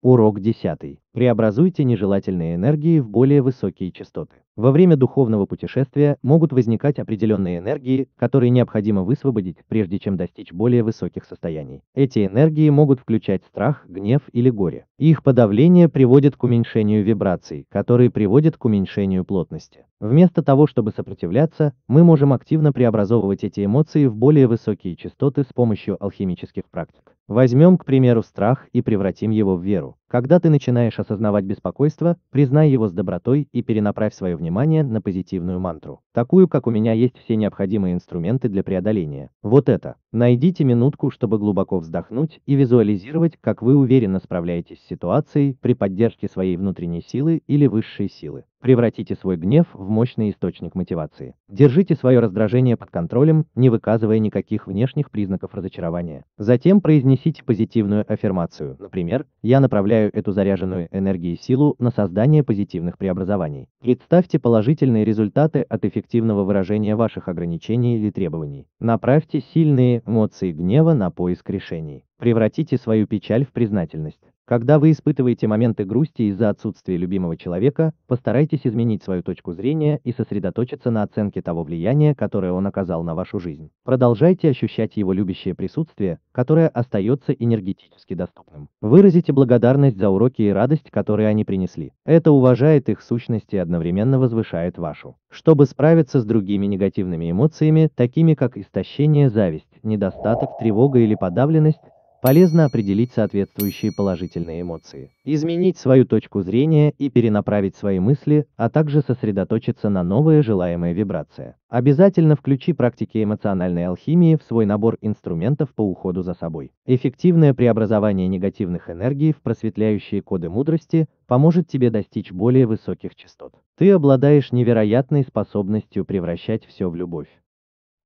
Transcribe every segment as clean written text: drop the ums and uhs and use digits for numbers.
Урок 10. Преобразуйте нежелательные энергии в более высокие частоты. Во время духовного путешествия могут возникать определенные энергии, которые необходимо высвободить, прежде чем достичь более высоких состояний. Эти энергии могут включать страх, гнев или горе. Их подавление приводит к уменьшению вибраций, которые приводят к уменьшению плотности. Вместо того, чтобы сопротивляться, мы можем активно преобразовывать эти эмоции в более высокие частоты с помощью алхимических практик. Возьмем, к примеру, страх и превратим его в веру. Когда ты начинаешь осознавать беспокойство, признай его с добротой и перенаправь свое внимание на позитивную мантру. Такую, как у меня есть все необходимые инструменты для преодоления. Вот это. Найдите минутку, чтобы глубоко вздохнуть и визуализировать, как вы уверенно справляетесь с ситуацией при поддержке своей внутренней силы или высшей силы. Превратите свой гнев в мощный источник мотивации. Держите свое раздражение под контролем, не выказывая никаких внешних признаков разочарования. Затем произнесите позитивную аффирмацию. Например, я направляю эту заряженную энергией силу на создание позитивных преобразований. Представьте положительные результаты от эффективного выражения ваших ограничений или требований. Направьте сильные эмоции гнева на поиск решений. Превратите свою печаль в признательность. Когда вы испытываете моменты грусти из-за отсутствия любимого человека, постарайтесь изменить свою точку зрения и сосредоточиться на оценке того влияния, которое он оказал на вашу жизнь. Продолжайте ощущать его любящее присутствие, которое остается энергетически доступным. Выразите благодарность за уроки и радость, которые они принесли. Это уважает их сущность и одновременно возвышает вашу. Чтобы справиться с другими негативными эмоциями, такими как истощение, зависть, недостаток, тревога или подавленность, полезно определить соответствующие положительные эмоции, изменить свою точку зрения и перенаправить свои мысли, а также сосредоточиться на новая желаемая вибрация. Обязательно включи практики эмоциональной алхимии в свой набор инструментов по уходу за собой. Эффективное преобразование негативных энергий в просветляющие коды мудрости поможет тебе достичь более высоких частот. Ты обладаешь невероятной способностью превращать все в любовь.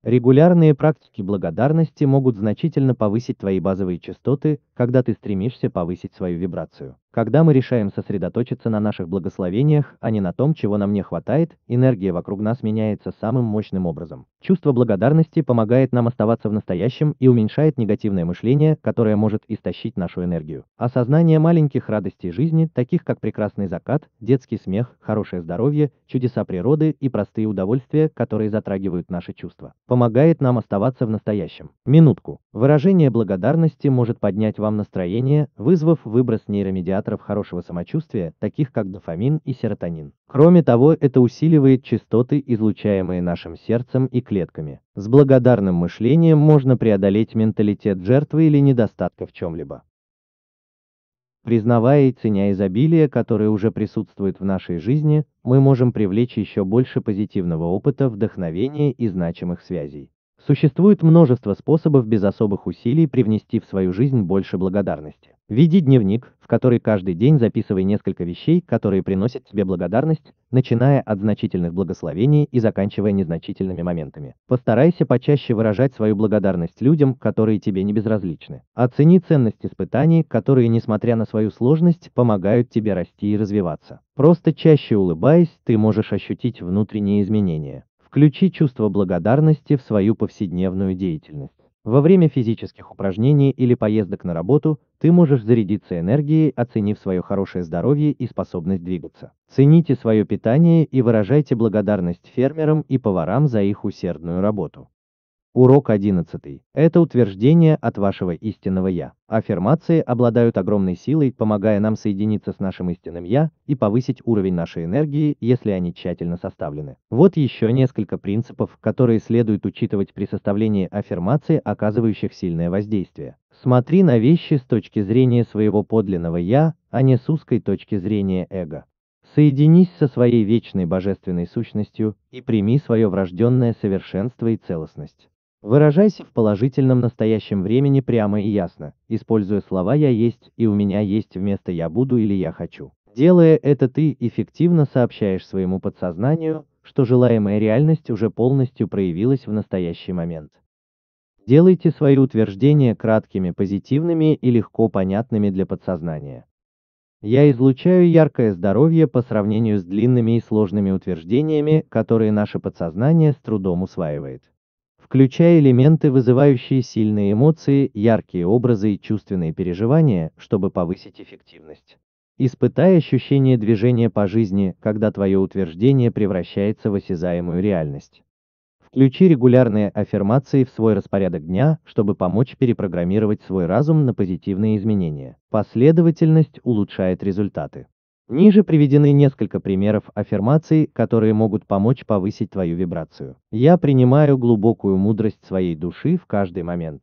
Регулярные практики благодарности могут значительно повысить твои базовые частоты, когда ты стремишься повысить свою вибрацию. Когда мы решаем сосредоточиться на наших благословениях, а не на том, чего нам не хватает, энергия вокруг нас меняется самым мощным образом. Чувство благодарности помогает нам оставаться в настоящем и уменьшает негативное мышление, которое может истощить нашу энергию. Осознание маленьких радостей жизни, таких как прекрасный закат, детский смех, хорошее здоровье, чудеса природы и простые удовольствия, которые затрагивают наши чувства, помогает нам оставаться в настоящем. Минутку. Выражение благодарности может поднять вам настроение, вызвав выброс нейромедиаторов хорошего самочувствия, таких как дофамин и серотонин. Кроме того, это усиливает частоты, излучаемые нашим сердцем и клетками. С благодарным мышлением можно преодолеть менталитет жертвы или недостатка в чем-либо. Признавая и ценя изобилие, которое уже присутствует в нашей жизни, мы можем привлечь еще больше позитивного опыта, вдохновения и значимых связей. Существует множество способов без особых усилий привнести в свою жизнь больше благодарности. Веди дневник, в который каждый день записывай несколько вещей, которые приносят тебе благодарность, начиная от значительных благословений и заканчивая незначительными моментами. Постарайся почаще выражать свою благодарность людям, которые тебе не безразличны. Оцени ценность испытаний, которые, несмотря на свою сложность, помогают тебе расти и развиваться. Просто чаще улыбаясь, ты можешь ощутить внутренние изменения. Включи чувство благодарности в свою повседневную деятельность. Во время физических упражнений или поездок на работу ты можешь зарядиться энергией, оценив свое хорошее здоровье и способность двигаться. Цените свое питание и выражайте благодарность фермерам и поварам за их усердную работу. Урок 11. Это утверждение от вашего истинного «Я». Аффирмации обладают огромной силой, помогая нам соединиться с нашим истинным «Я» и повысить уровень нашей энергии, если они тщательно составлены. Вот еще несколько принципов, которые следует учитывать при составлении аффирмаций, оказывающих сильное воздействие. Смотри на вещи с точки зрения своего подлинного «Я», а не с узкой точки зрения эго. Соединись со своей вечной божественной сущностью и прими свое врожденное совершенство и целостность. Выражайся в положительном настоящем времени прямо и ясно, используя слова «я есть» и «у меня есть» вместо «я буду» или «я хочу». Делая это, ты эффективно сообщаешь своему подсознанию, что желаемая реальность уже полностью проявилась в настоящий момент. Делайте свои утверждения краткими, позитивными и легко понятными для подсознания. Я излучаю яркое здоровье по сравнению с длинными и сложными утверждениями, которые наше подсознание с трудом усваивает. В включая элементы, вызывающие сильные эмоции, яркие образы и чувственные переживания, чтобы повысить эффективность. Испытай ощущение движения по жизни, когда твое утверждение превращается в осязаемую реальность. Включи регулярные аффирмации в свой распорядок дня, чтобы помочь перепрограммировать свой разум на позитивные изменения. Последовательность улучшает результаты. Ниже приведены несколько примеров аффирмаций, которые могут помочь повысить твою вибрацию. Я принимаю глубокую мудрость своей души в каждый момент.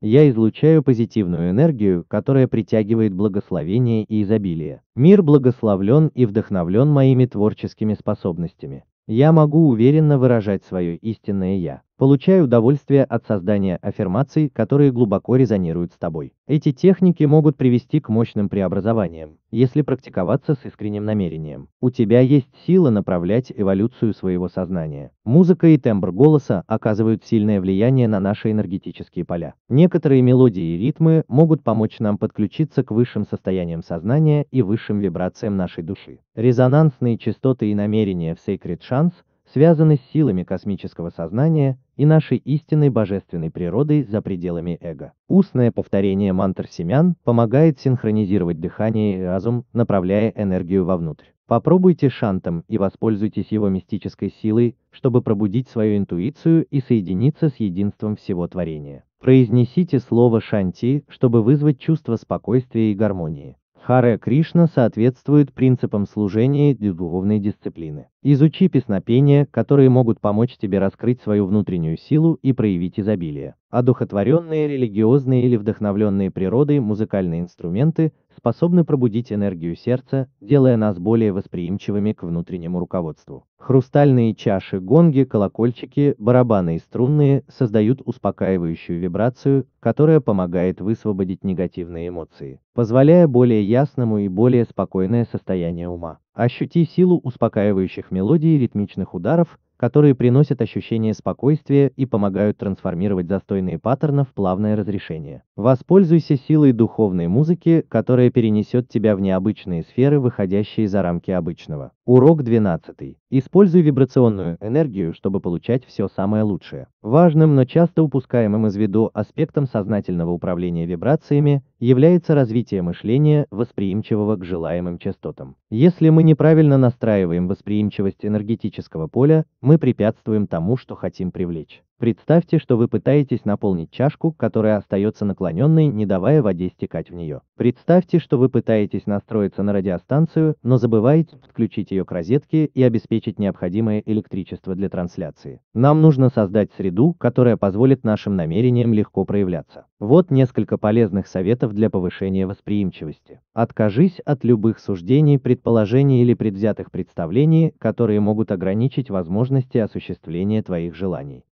Я излучаю позитивную энергию, которая притягивает благословение и изобилие. Мир благословлен и вдохновлен моими творческими способностями. Я могу уверенно выражать свое истинное «я». Получай удовольствие от создания аффирмаций, которые глубоко резонируют с тобой. Эти техники могут привести к мощным преобразованиям, если практиковаться с искренним намерением. У тебя есть сила направлять эволюцию своего сознания. Музыка и тембр голоса оказывают сильное влияние на наши энергетические поля. Некоторые мелодии и ритмы могут помочь нам подключиться к высшим состояниям сознания и высшим вибрациям нашей души. Резонансные частоты и намерения в Sacred Chants связаны с силами космического сознания и нашей истинной божественной природой за пределами эго. Устное повторение мантр семян помогает синхронизировать дыхание и разум, направляя энергию вовнутрь. Попробуйте шантом и воспользуйтесь его мистической силой, чтобы пробудить свою интуицию и соединиться с единством всего творения. Произнесите слово «шанти», чтобы вызвать чувство спокойствия и гармонии. Харе Кришна соответствует принципам служения и духовной дисциплины. Изучи песнопения, которые могут помочь тебе раскрыть свою внутреннюю силу и проявить изобилие. Одухотворенные, религиозные или вдохновленные природой музыкальные инструменты способны пробудить энергию сердца, делая нас более восприимчивыми к внутреннему руководству. Хрустальные чаши, гонги, колокольчики, барабаны и струнные создают успокаивающую вибрацию, которая помогает высвободить негативные эмоции, позволяя более ясному и более спокойное состояние ума. Ощути силу успокаивающих мелодий и ритмичных ударов, которые приносят ощущение спокойствия и помогают трансформировать застойные паттерны в плавное разрешение. Воспользуйся силой духовной музыки, которая перенесет тебя в необычные сферы, выходящие за рамки обычного. Урок 12. Используй вибрационную энергию, чтобы получать все самое лучшее. Важным, но часто упускаемым из виду аспектом сознательного управления вибрациями является развитие мышления, восприимчивого к желаемым частотам. Если мы неправильно настраиваем восприимчивость энергетического поля, мы препятствуем тому, что хотим привлечь. Представьте, что вы пытаетесь наполнить чашку, которая остается наклоненной, не давая воде стекать в нее. Представьте, что вы пытаетесь настроиться на радиостанцию, но забываете подключить ее к розетке и обеспечить необходимое электричество для трансляции. Нам нужно создать среду, которая позволит нашим намерениям легко проявляться. Вот несколько полезных советов для повышения восприимчивости. Откажись от любых суждений, предположений или предвзятых представлений, которые могут ограничить возможности осуществления твоих желаний.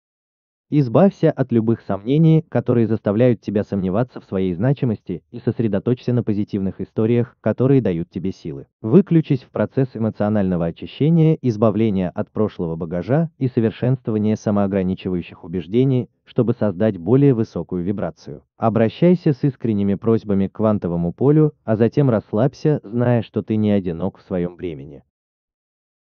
Избавься от любых сомнений, которые заставляют тебя сомневаться в своей значимости, и сосредоточься на позитивных историях, которые дают тебе силы. Выключись в процесс эмоционального очищения, избавления от прошлого багажа и совершенствования самоограничивающих убеждений, чтобы создать более высокую вибрацию. Обращайся с искренними просьбами к квантовому полю, а затем расслабься, зная, что ты не одинок в своем бремени.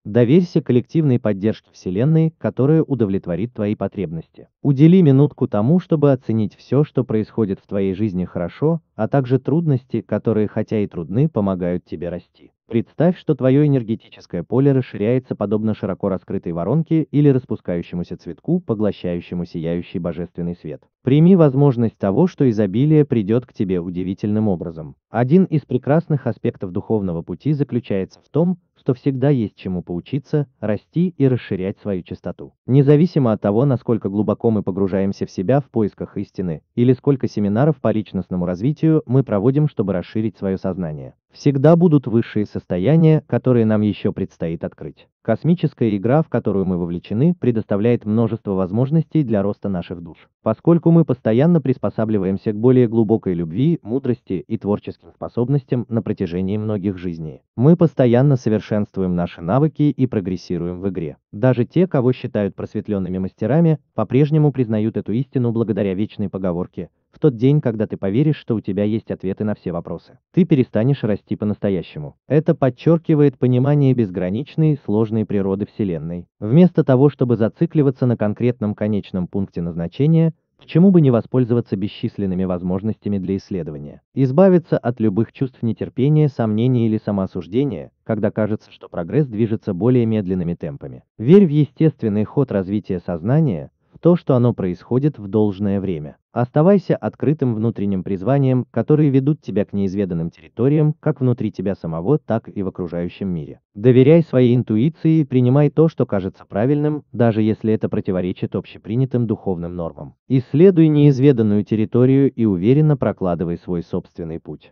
Доверься коллективной поддержке Вселенной, которая удовлетворит твои потребности. Удели минутку тому, чтобы оценить все, что происходит в твоей жизни хорошо, а также трудности, которые, хотя и трудны, помогают тебе расти. Представь, что твое энергетическое поле расширяется подобно широко раскрытой воронке или распускающемуся цветку, поглощающему сияющий божественный свет. Прими возможность того, что изобилие придет к тебе удивительным образом. Один из прекрасных аспектов духовного пути заключается в том, что всегда есть чему поучиться, расти и расширять свою частоту. Независимо от того, насколько глубоко мы погружаемся в себя в поисках истины, или сколько семинаров по личностному развитию мы проводим, чтобы расширить свое сознание, всегда будут высшие состояния, которые нам еще предстоит открыть. Космическая игра, в которую мы вовлечены, предоставляет множество возможностей для роста наших душ. Поскольку мы постоянно приспосабливаемся к более глубокой любви, мудрости и творческим способностям на протяжении многих жизней, мы постоянно совершенствуем наши навыки и прогрессируем в игре. Даже те, кого считают просветленными мастерами, по-прежнему признают эту истину благодаря вечной поговорке В тот день, когда ты поверишь, что у тебя есть ответы на все вопросы, ты перестанешь расти по-настоящему. Это подчеркивает понимание безграничной и сложной природы Вселенной. Вместо того, чтобы зацикливаться на конкретном конечном пункте назначения, почему бы не воспользоваться бесчисленными возможностями для исследования? Избавиться от любых чувств нетерпения, сомнений или самоосуждения, когда кажется, что прогресс движется более медленными темпами. Верь в естественный ход развития сознания, в то, что оно происходит в должное время. Оставайся открытым внутренним призванием, которые ведут тебя к неизведанным территориям, как внутри тебя самого, так и в окружающем мире. Доверяй своей интуиции и принимай то, что кажется правильным, даже если это противоречит общепринятым духовным нормам. Исследуй неизведанную территорию и уверенно прокладывай свой собственный путь.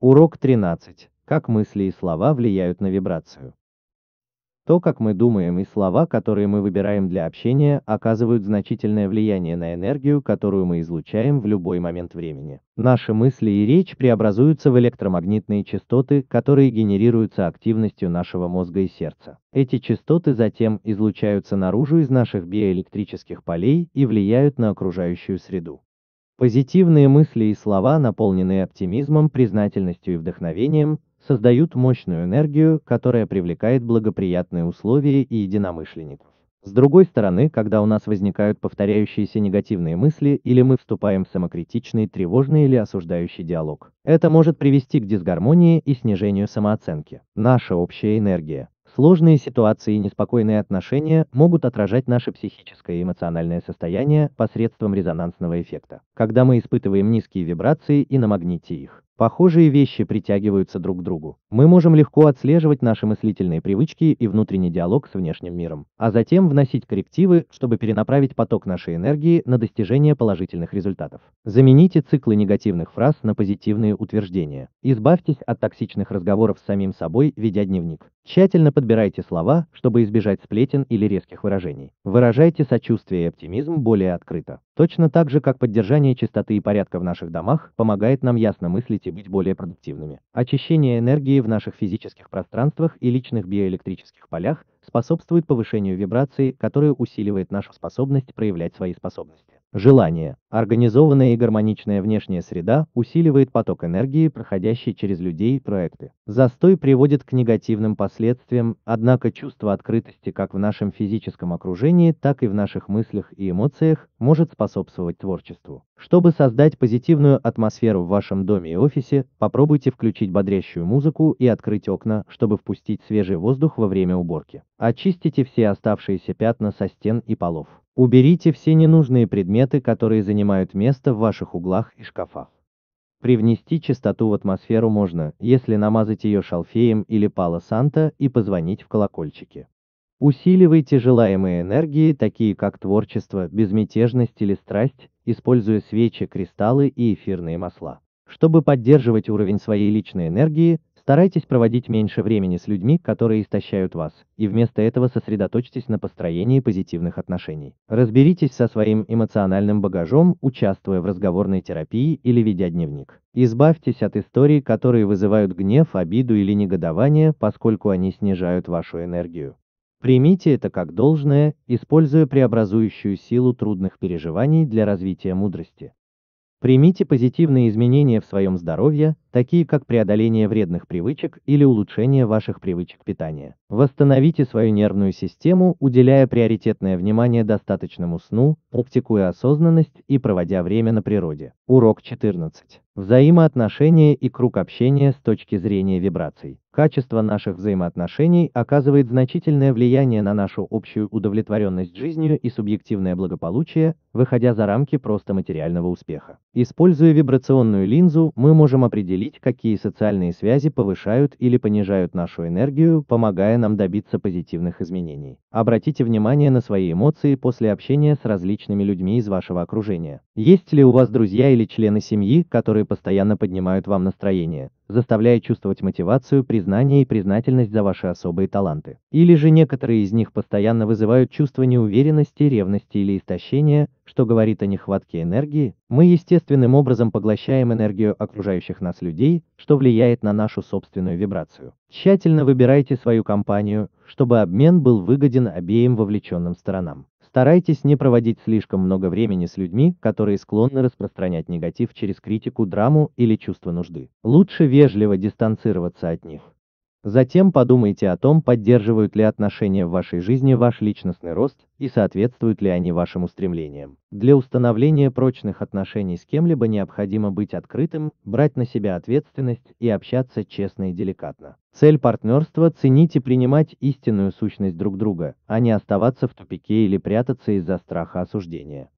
Урок 13. Как мысли и слова влияют на вибрацию. То, как мы думаем, и слова, которые мы выбираем для общения, оказывают значительное влияние на энергию, которую мы излучаем в любой момент времени. Наши мысли и речь преобразуются в электромагнитные частоты, которые генерируются активностью нашего мозга и сердца. Эти частоты затем излучаются наружу из наших биоэлектрических полей и влияют на окружающую среду. Позитивные мысли и слова, наполненные оптимизмом, признательностью и вдохновением, создают мощную энергию, которая привлекает благоприятные условия и единомышленников. С другой стороны, когда у нас возникают повторяющиеся негативные мысли или мы вступаем в самокритичный, тревожный или осуждающий диалог, это может привести к дисгармонии и снижению самооценки. Наша общая энергия. Сложные ситуации и неспокойные отношения могут отражать наше психическое и эмоциональное состояние посредством резонансного эффекта, когда мы испытываем низкие вибрации и на магните их. Похожие вещи притягиваются друг к другу. Мы можем легко отслеживать наши мыслительные привычки и внутренний диалог с внешним миром, а затем вносить коррективы, чтобы перенаправить поток нашей энергии на достижение положительных результатов. Замените циклы негативных фраз на позитивные утверждения. Избавьтесь от токсичных разговоров с самим собой, ведя дневник. Тщательно подбирайте слова, чтобы избежать сплетен или резких выражений. Выражайте сочувствие и оптимизм более открыто. Точно так же, как поддержание чистоты и порядка в наших домах помогает нам ясно мыслить и быть более продуктивными. Очищение энергии в наших физических пространствах и личных биоэлектрических полях способствует повышению вибрации, которая усиливает нашу способность проявлять свои способности. Желание. Организованная и гармоничная внешняя среда усиливает поток энергии, проходящий через людей и проекты. Застой приводит к негативным последствиям, однако чувство открытости как в нашем физическом окружении, так и в наших мыслях и эмоциях может способствовать творчеству. Чтобы создать позитивную атмосферу в вашем доме и офисе, попробуйте включить бодрящую музыку и открыть окна, чтобы впустить свежий воздух во время уборки. Очистите все оставшиеся пятна со стен и полов. Уберите все ненужные предметы, которые занимают место в ваших углах и шкафах. Привнести чистоту в атмосферу можно, если намазать ее шалфеем или пало-санто и позвонить в колокольчики. Усиливайте желаемые энергии, такие как творчество, безмятежность или страсть, используя свечи, кристаллы и эфирные масла. Чтобы поддерживать уровень своей личной энергии, старайтесь проводить меньше времени с людьми, которые истощают вас, и вместо этого сосредоточьтесь на построении позитивных отношений. Разберитесь со своим эмоциональным багажом, участвуя в разговорной терапии или ведя дневник. Избавьтесь от историй, которые вызывают гнев, обиду или негодование, поскольку они снижают вашу энергию. Примите это как должное, используя преобразующую силу трудных переживаний для развития мудрости. Примите позитивные изменения в своем здоровье, такие как преодоление вредных привычек или улучшение ваших привычек питания. Восстановите свою нервную систему, уделяя приоритетное внимание достаточному сну, практикуя осознанность и проводя время на природе. Урок 14. Взаимоотношения и круг общения с точки зрения вибраций. Качество наших взаимоотношений оказывает значительное влияние на нашу общую удовлетворенность жизнью и субъективное благополучие, выходя за рамки просто материального успеха. Используя вибрационную линзу, мы можем определить, какие социальные связи повышают или понижают нашу энергию, помогая нам добиться позитивных изменений. Обратите внимание на свои эмоции после общения с различными людьми из вашего окружения. Есть ли у вас друзья или члены семьи, которые постоянно поднимают вам настроение, заставляя чувствовать мотивацию, признание и признательность за ваши особые таланты? Или же некоторые из них постоянно вызывают чувство неуверенности, ревности или истощения, что говорит о нехватке энергии? Мы естественным образом поглощаем энергию окружающих нас людей, что влияет на нашу собственную вибрацию. Тщательно выбирайте свою компанию, чтобы обмен был выгоден обеим вовлеченным сторонам. Старайтесь не проводить слишком много времени с людьми, которые склонны распространять негатив через критику, драму или чувство нужды. Лучше вежливо дистанцироваться от них. Затем подумайте о том, поддерживают ли отношения в вашей жизни ваш личностный рост и соответствуют ли они вашим устремлениям. Для установления прочных отношений с кем-либо необходимо быть открытым, брать на себя ответственность и общаться честно и деликатно. Цель партнерства – ценить и принимать истинную сущность друг друга, а не оставаться в тупике или прятаться из-за страха осуждения.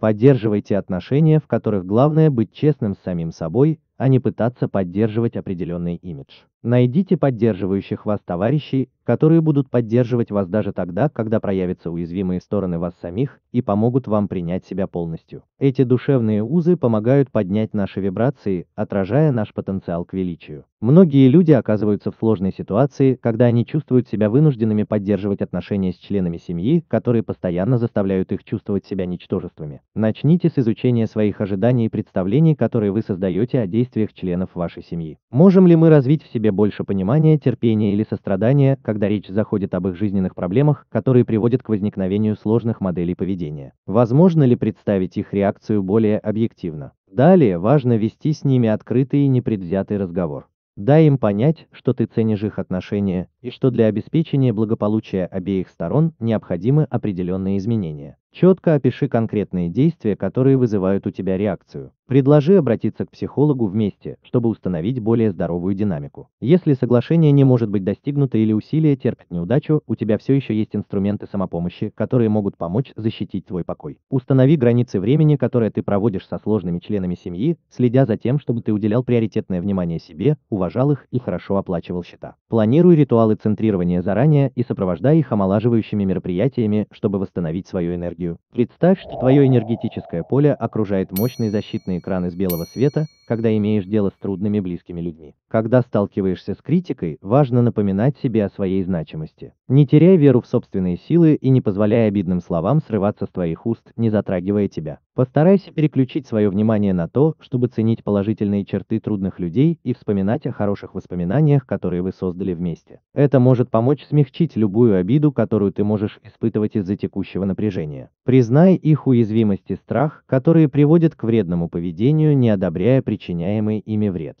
Поддерживайте отношения, в которых главное быть честным с самим собой, а не пытаться поддерживать определенный имидж. Найдите поддерживающих вас товарищей, которые будут поддерживать вас даже тогда, когда проявятся уязвимые стороны вас самих и помогут вам принять себя полностью. Эти душевные узы помогают поднять наши вибрации, отражая наш потенциал к величию. Многие люди оказываются в сложной ситуации, когда они чувствуют себя вынужденными поддерживать отношения с членами семьи, которые постоянно заставляют их чувствовать себя ничтожествами. Начните с изучения своих ожиданий и представлений, которые вы создаете о действиях членов вашей семьи. Можем ли мы развить в себе больше понимания, терпения или сострадания, когда речь заходит об их жизненных проблемах, которые приводят к возникновению сложных моделей поведения? Возможно ли представить их реакцию более объективно? Далее важно вести с ними открытый и непредвзятый разговор. Дай им понять, что ты ценишь их отношения и что для обеспечения благополучия обеих сторон необходимы определенные изменения. Четко опиши конкретные действия, которые вызывают у тебя реакцию. Предложи обратиться к психологу вместе, чтобы установить более здоровую динамику. Если соглашение не может быть достигнуто или усилия терпят неудачу, у тебя все еще есть инструменты самопомощи, которые могут помочь защитить твой покой. Установи границы времени, которые ты проводишь со сложными членами семьи, следя за тем, чтобы ты уделял приоритетное внимание себе, уважал их и хорошо оплачивал счета. Планируй ритуалы центрирования заранее и сопровождай их омолаживающими мероприятиями, чтобы восстановить свою энергию. Представь, что твое энергетическое поле окружает мощный защитный экран из белого света, когда имеешь дело с трудными близкими людьми. Когда сталкиваешься с критикой, важно напоминать себе о своей значимости. Не теряй веру в собственные силы и не позволяй обидным словам срываться с твоих уст, не затрагивая тебя. Постарайся переключить свое внимание на то, чтобы ценить положительные черты трудных людей и вспоминать о хороших воспоминаниях, которые вы создали вместе. Это может помочь смягчить любую обиду, которую ты можешь испытывать из-за текущего напряжения. Признай их уязвимость и страх, которые приводят к вредному поведению, не одобряя причиняемый ими вред.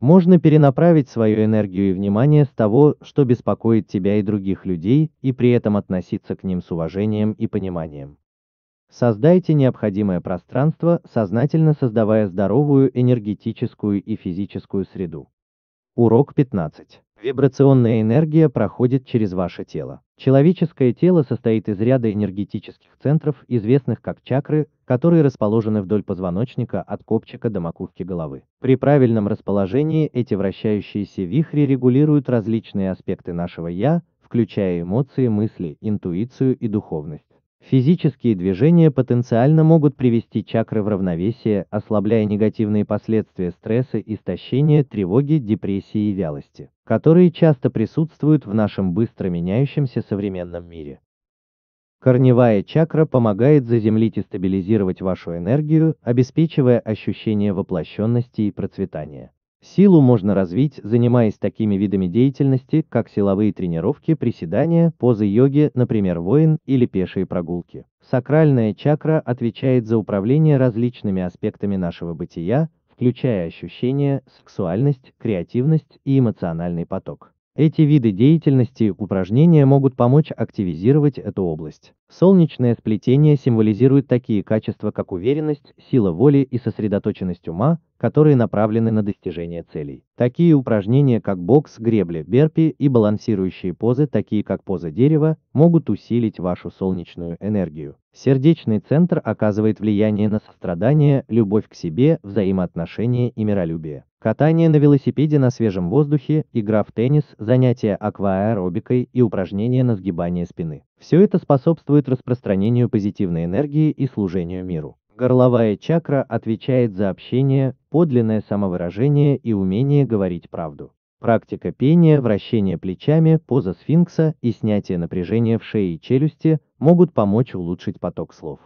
Можно перенаправить свою энергию и внимание с того, что беспокоит тебя и других людей, и при этом относиться к ним с уважением и пониманием. Создайте необходимое пространство, сознательно создавая здоровую энергетическую и физическую среду. Урок 15. Вибрационная энергия проходит через ваше тело. Человеческое тело состоит из ряда энергетических центров, известных как чакры, которые расположены вдоль позвоночника от копчика до макушки головы. При правильном расположении эти вращающиеся вихри регулируют различные аспекты нашего «я», включая эмоции, мысли, интуицию и духовность. Физические движения потенциально могут привести чакры в равновесие, ослабляя негативные последствия стресса, истощения, тревоги, депрессии и вялости, которые часто присутствуют в нашем быстро меняющемся современном мире. Корневая чакра помогает заземлить и стабилизировать вашу энергию, обеспечивая ощущение воплощенности и процветания. Силу можно развить, занимаясь такими видами деятельности, как силовые тренировки, приседания, позы йоги, например, воин или пешие прогулки. Сакральная чакра отвечает за управление различными аспектами нашего бытия, включая ощущения, сексуальность, креативность и эмоциональный поток. Эти виды деятельности и упражнения могут помочь активизировать эту область. Солнечное сплетение символизирует такие качества, как уверенность, сила воли и сосредоточенность ума, которые направлены на достижение целей. Такие упражнения, как бокс, гребли, берпи и балансирующие позы, такие как поза дерева, могут усилить вашу солнечную энергию. Сердечный центр оказывает влияние на сострадание, любовь к себе, взаимоотношения и миролюбие. Катание на велосипеде на свежем воздухе, игра в теннис, занятия аквааэробикой и упражнения на сгибание спины. Все это способствует распространению позитивной энергии и служению миру. Горловая чакра отвечает за общение, подлинное самовыражение и умение говорить правду. Практика пения, вращение плечами, поза сфинкса и снятие напряжения в шее и челюсти могут помочь улучшить поток слов.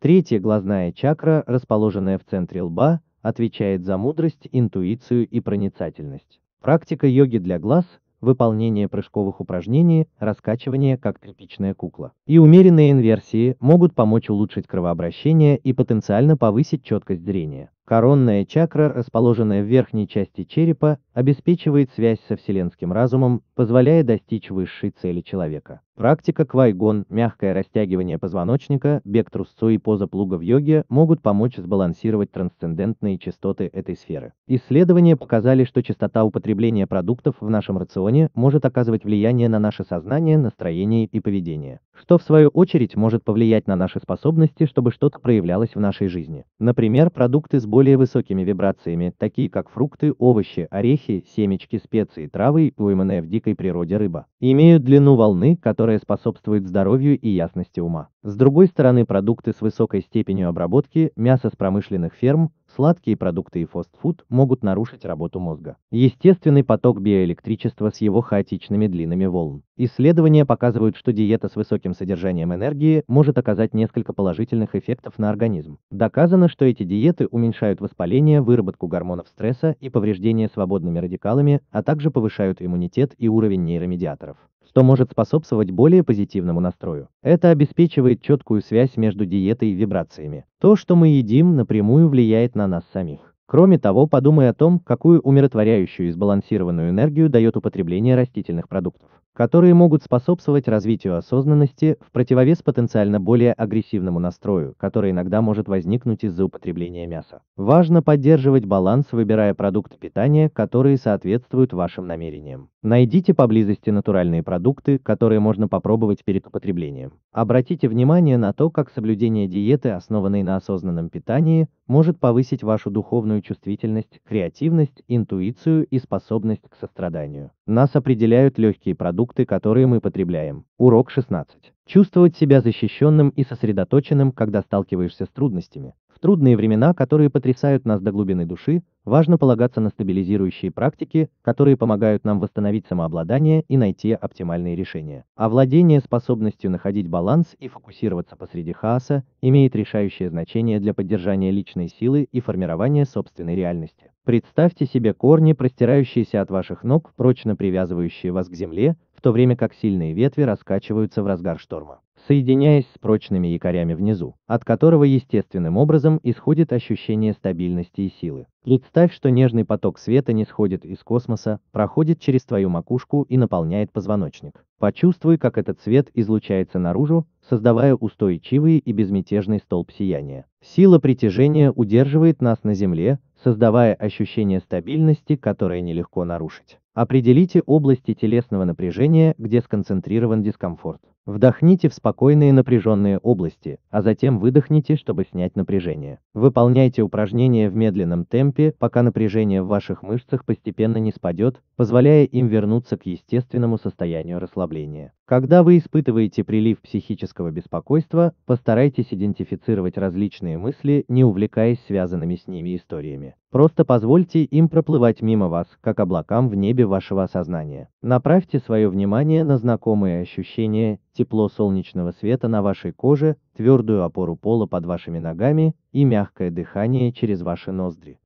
Третья глазная чакра, расположенная в центре лба, отвечает за мудрость, интуицию и проницательность. Практика йоги для глаз – выполнение прыжковых упражнений, раскачивание как тряпичная кукла. И умеренные инверсии могут помочь улучшить кровообращение и потенциально повысить четкость зрения. Коронная чакра, расположенная в верхней части черепа, обеспечивает связь со вселенским разумом, позволяя достичь высшей цели человека. Практика квайгон, мягкое растягивание позвоночника, бег трусцой и поза плуга в йоге могут помочь сбалансировать трансцендентные частоты этой сферы. Исследования показали, что частота употребления продуктов в нашем рационе может оказывать влияние на наше сознание, настроение и поведение, что в свою очередь может повлиять на наши способности, чтобы что-то проявлялось в нашей жизни. Например, продукты с более высокими вибрациями, такие как фрукты, овощи, орехи, семечки, специи, травы и пойманная в дикой природе рыба, имеют длину волны, которая способствует здоровью и ясности ума. С другой стороны, продукты с высокой степенью обработки, мясо с промышленных ферм, сладкие продукты и фастфуд могут нарушить работу мозга. Естественный поток биоэлектричества с его хаотичными длинными волн. Исследования показывают, что диета с высоким содержанием энергии может оказать несколько положительных эффектов на организм. Доказано, что эти диеты уменьшают воспаление, выработку гормонов стресса и повреждения свободными радикалами, а также повышают иммунитет и уровень нейромедиаторов, что может способствовать более позитивному настрою. Это обеспечивает четкую связь между диетой и вибрациями. То, что мы едим, напрямую влияет на нас самих. Кроме того, подумай о том, какую умиротворяющую и сбалансированную энергию дает употребление растительных продуктов, которые могут способствовать развитию осознанности в противовес потенциально более агрессивному настрою, который иногда может возникнуть из-за употребления мяса. Важно поддерживать баланс, выбирая продукты питания, которые соответствуют вашим намерениям. Найдите поблизости натуральные продукты, которые можно попробовать перед употреблением. Обратите внимание на то, как соблюдение диеты, основанной на осознанном питании, может повысить вашу духовную чувствительность, креативность, интуицию и способность к состраданию. Нас определяют легкие продукты, которые мы потребляем. Урок 16. Чувствовать себя защищенным и сосредоточенным, когда сталкиваешься с трудностями. В трудные времена, которые потрясают нас до глубины души, важно полагаться на стабилизирующие практики, которые помогают нам восстановить самообладание и найти оптимальные решения. Овладение способностью находить баланс и фокусироваться посреди хаоса имеет решающее значение для поддержания личной силы и формирования собственной реальности. Представьте себе корни, простирающиеся от ваших ног, прочно привязывающие вас к земле, в то время как сильные ветви раскачиваются в разгар шторма, соединяясь с прочными якорями внизу, от которого естественным образом исходит ощущение стабильности и силы. Представь, что нежный поток света нисходит из космоса, проходит через твою макушку и наполняет позвоночник. Почувствуй, как этот свет излучается наружу, создавая устойчивый и безмятежный столб сияния. Сила притяжения удерживает нас на Земле, создавая ощущение стабильности, которое нелегко нарушить. Определите области телесного напряжения, где сконцентрирован дискомфорт. Вдохните в спокойные напряженные области, а затем выдохните, чтобы снять напряжение. Выполняйте упражнения в медленном темпе, пока напряжение в ваших мышцах постепенно не спадет, позволяя им вернуться к естественному состоянию расслабления. Когда вы испытываете прилив психического беспокойства, постарайтесь идентифицировать различные мысли, не увлекаясь связанными с ними историями. Просто позвольте им проплывать мимо вас, как облакам в небе вашего осознания. Направьте свое внимание на знакомые ощущения, тепло солнечного света на вашей коже, твердую опору пола под вашими ногами и мягкое дыхание через ваши ноздри.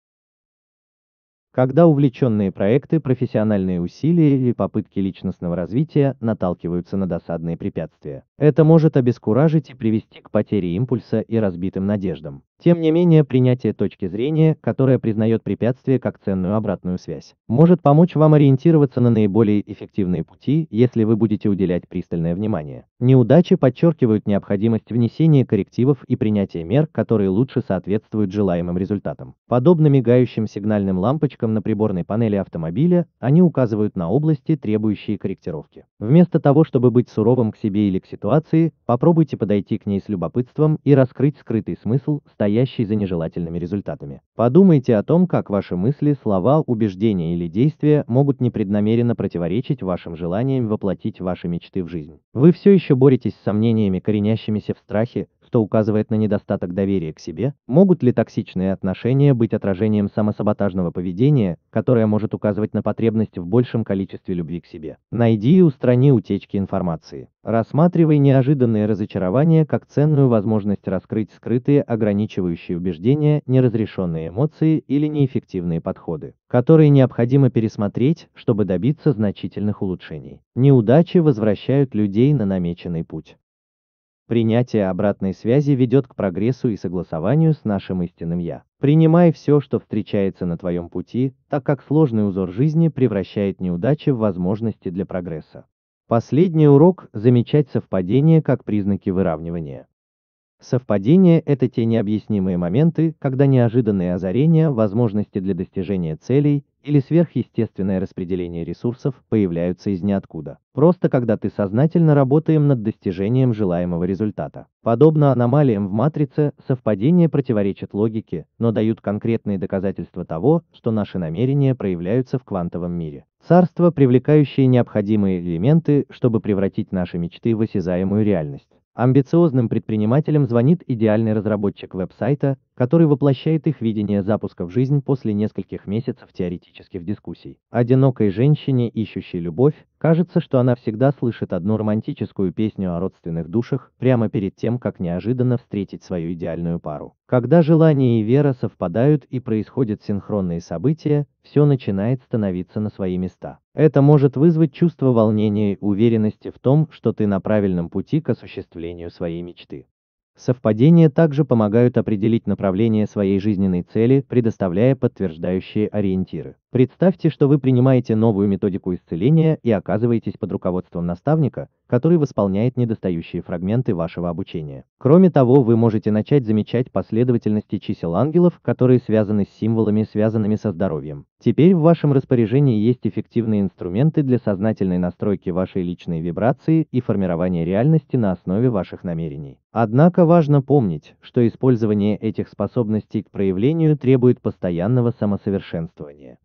Когда увлеченные проекты, профессиональные усилия или попытки личностного развития наталкиваются на досадные препятствия, это может обескуражить и привести к потере импульса и разбитым надеждам. Тем не менее, принятие точки зрения, которая признает препятствие как ценную обратную связь, может помочь вам ориентироваться на наиболее эффективные пути, если вы будете уделять пристальное внимание. Неудачи подчеркивают необходимость внесения коррективов и принятия мер, которые лучше соответствуют желаемым результатам. Подобно мигающим сигнальным лампочкам на приборной панели автомобиля, они указывают на области, требующие корректировки. Вместо того, чтобы быть суровым к себе или к ситуации, попробуйте подойти к ней с любопытством и раскрыть скрытый смысл, стоящий за нежелательными результатами. Подумайте о том, как ваши мысли, слова, убеждения или действия могут непреднамеренно противоречить вашим желаниям воплотить ваши мечты в жизнь. Вы все еще боретесь с сомнениями, коренящимися в страхе, что указывает на недостаток доверия к себе. Могут ли токсичные отношения быть отражением самосаботажного поведения, которое может указывать на потребность в большем количестве любви к себе? Найди и устрани утечки информации. Рассматривай неожиданные разочарования как ценную возможность раскрыть скрытые ограничивающие убеждения, неразрешенные эмоции или неэффективные подходы, которые необходимо пересмотреть, чтобы добиться значительных улучшений. Неудачи возвращают людей на намеченный путь. Принятие обратной связи ведет к прогрессу и согласованию с нашим истинным «Я». Принимай все, что встречается на твоем пути, так как сложный узор жизни превращает неудачи в возможности для прогресса. Последний урок – замечать совпадения как признаки выравнивания. Совпадения – это те необъяснимые моменты, когда неожиданные озарения, возможности для достижения целей или сверхъестественное распределение ресурсов появляются из ниоткуда, просто когда ты сознательно работаешь над достижением желаемого результата. Подобно аномалиям в матрице, совпадения противоречат логике, но дают конкретные доказательства того, что наши намерения проявляются в квантовом мире. Царство, привлекающее необходимые элементы, чтобы превратить наши мечты в осязаемую реальность. Амбициозным предпринимателям звонит идеальный разработчик веб-сайта, который воплощает их видение запуска в жизнь после нескольких месяцев теоретических дискуссий. Одинокой женщине, ищущей любовь, кажется, что она всегда слышит одну романтическую песню о родственных душах прямо перед тем, как неожиданно встретить свою идеальную пару. Когда желание и вера совпадают и происходят синхронные события, все начинает становиться на свои места. Это может вызвать чувство волнения и уверенности в том, что ты на правильном пути к осуществлению своей мечты. Совпадения также помогают определить направление своей жизненной цели, предоставляя подтверждающие ориентиры. Представьте, что вы принимаете новую методику исцеления и оказываетесь под руководством наставника, который восполняет недостающие фрагменты вашего обучения. Кроме того, вы можете начать замечать последовательности чисел ангелов, которые связаны с символами, связанными со здоровьем. Теперь в вашем распоряжении есть эффективные инструменты для сознательной настройки вашей личной вибрации и формирования реальности на основе ваших намерений. Однако важно помнить, что использование этих способностей к проявлению требует постоянного самосовершенствования.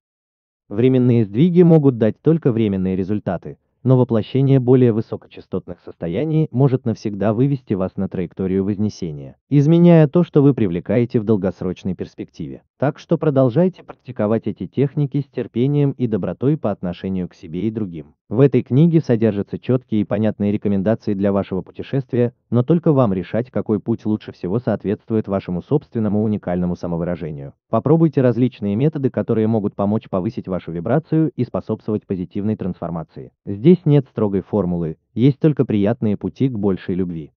Временные сдвиги могут дать только временные результаты, но воплощение более высокочастотных состояний может навсегда вывести вас на траекторию вознесения, изменяя то, что вы привлекаете в долгосрочной перспективе. Так что продолжайте практиковать эти техники с терпением и добротой по отношению к себе и другим. В этой книге содержатся четкие и понятные рекомендации для вашего путешествия, но только вам решать, какой путь лучше всего соответствует вашему собственному уникальному самовыражению. Попробуйте различные методы, которые могут помочь повысить вашу вибрацию и способствовать позитивной трансформации. Здесь нет строгой формулы, есть только приятные пути к большей любви.